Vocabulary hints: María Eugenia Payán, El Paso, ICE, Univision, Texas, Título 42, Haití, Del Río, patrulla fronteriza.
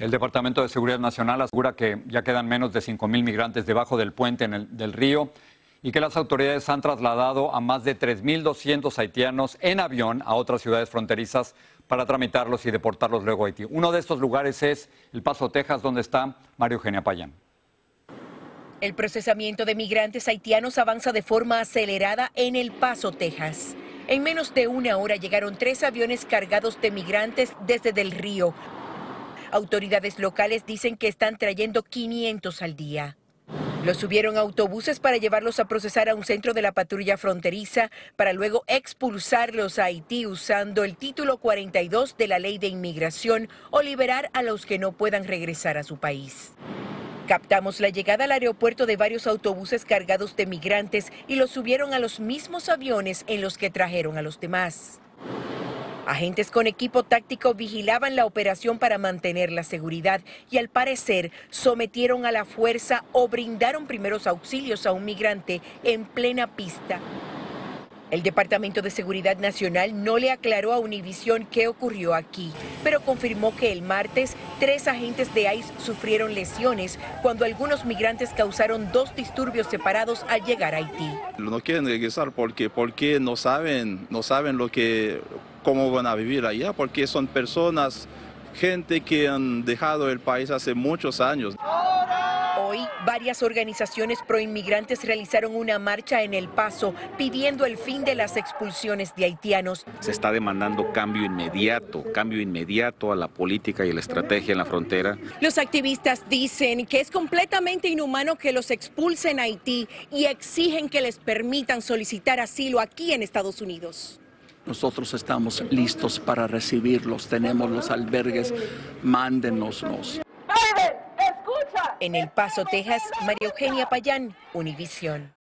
El Departamento de Seguridad Nacional asegura que ya quedan menos de 5,000 migrantes debajo del puente del Río y que las autoridades han trasladado a más de 3,200 haitianos en avión a otras ciudades fronterizas para tramitarlos y deportarlos luego a Haití. Uno de estos lugares es El Paso, Texas, donde está María Eugenia Payán. El procesamiento de migrantes haitianos avanza de forma acelerada en El Paso, Texas. En menos de una hora llegaron 3 aviones cargados de migrantes desde Del Río. Autoridades locales dicen que están trayendo 500 al día. Los subieron a autobuses para llevarlos a procesar a un centro de la patrulla fronteriza para luego expulsarlos a Haití usando el Título 42 de la Ley de Inmigración o liberar a los que no puedan regresar a su país. Captamos la llegada al aeropuerto de varios autobuses cargados de migrantes y los subieron a los mismos aviones en los que trajeron a los demás. Agentes con equipo táctico vigilaban la operación para mantener la seguridad y al parecer sometieron a la fuerza o brindaron primeros auxilios a un migrante en plena pista. El Departamento de Seguridad Nacional no le aclaró a Univision qué ocurrió aquí, pero confirmó que el martes 3 agentes de ICE sufrieron lesiones cuando algunos migrantes causaron 2 disturbios separados al llegar a Haití. No quieren regresar porque no saben cómo van a vivir allá, porque son personas, gente que han dejado el país hace muchos años. Hoy, varias organizaciones proinmigrantes realizaron una marcha en El Paso pidiendo el fin de las expulsiones de haitianos. Se está demandando cambio inmediato a la política y a la estrategia en la frontera. Los activistas dicen que es completamente inhumano que los expulsen a Haití y exigen que les permitan solicitar asilo aquí en Estados Unidos. Nosotros estamos listos para recibirlos, tenemos los albergues, mándenoslos. En El Paso, Texas, María Eugenia Payán, Univision.